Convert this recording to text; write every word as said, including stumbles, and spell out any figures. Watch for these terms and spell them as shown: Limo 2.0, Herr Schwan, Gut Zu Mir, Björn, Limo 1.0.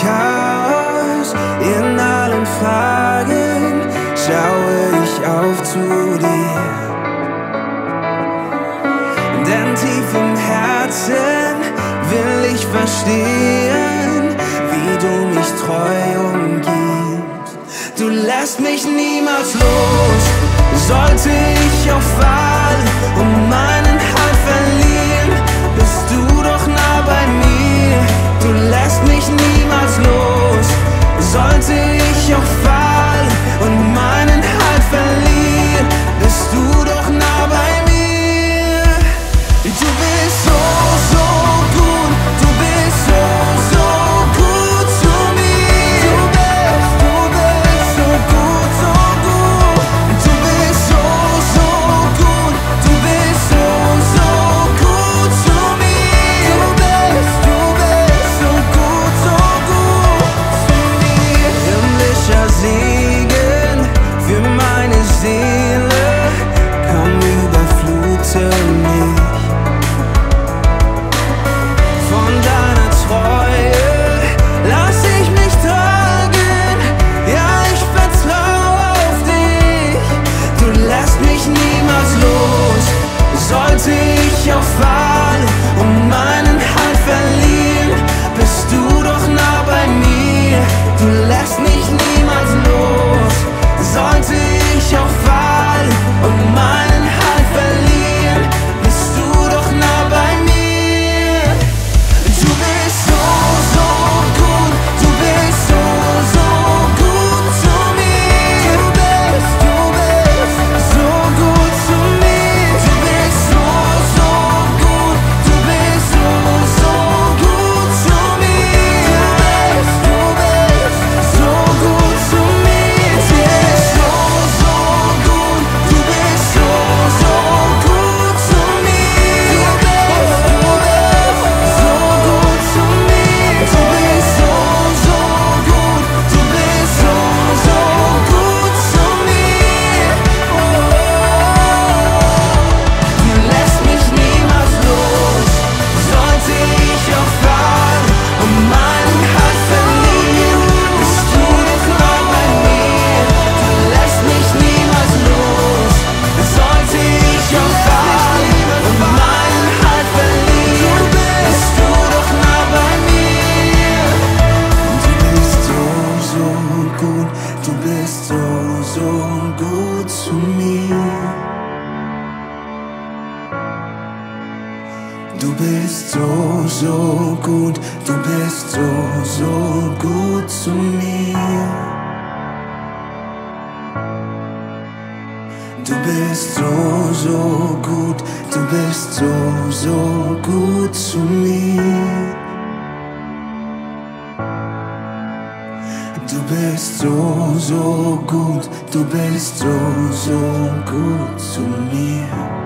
Chaos in allen Fragen schaue ich auf zu dir. Denn tief im Herzen will ich verstehen, wie du mich treu umgibst. Du lässt mich niemals los, sollte ich auch fallen und meinen Halt verlieren, bist du doch nah bei mir. Du lässt mich niemals los, sollte ich auch fallen und meinen Halt verlieren, bist du doch nah bei mir. Du bist so, so gut, du bist so, so gut zu mir. Du bist, du bist so gut, so gut. Du bist so, so gut, du bist so, so gut zu mir. Du bist, du bist so gut, so gut zu mir. Himmlischer Segen für meine Seele, komm überflute mich. Sollte ich auch fallen und meinen Halt verlieren, bist du doch nah bei mir. Du lässt mich niemals los. Sollte ich auch fallen und meinen Halt verlieren, bist du doch nah bei mir. Du bist so, so gut, du bist so, so gut zu mir. Du bist, du bist so gut zu mir. Du bist so, so gut, du bist so, so gut zu mir. Du bist so, so gut, du bist so, so gut zu mir. Du bist so, so gut, du bist so, so gut zu mir.